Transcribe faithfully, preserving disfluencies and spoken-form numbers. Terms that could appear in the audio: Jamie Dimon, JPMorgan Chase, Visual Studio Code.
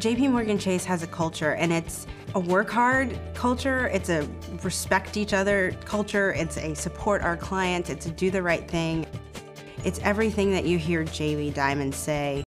JPMorgan Chase has a culture, and it's a work hard culture, it's a respect each other culture, it's a support our clients, it's a do the right thing. It's everything that you hear Jamie Dimon say.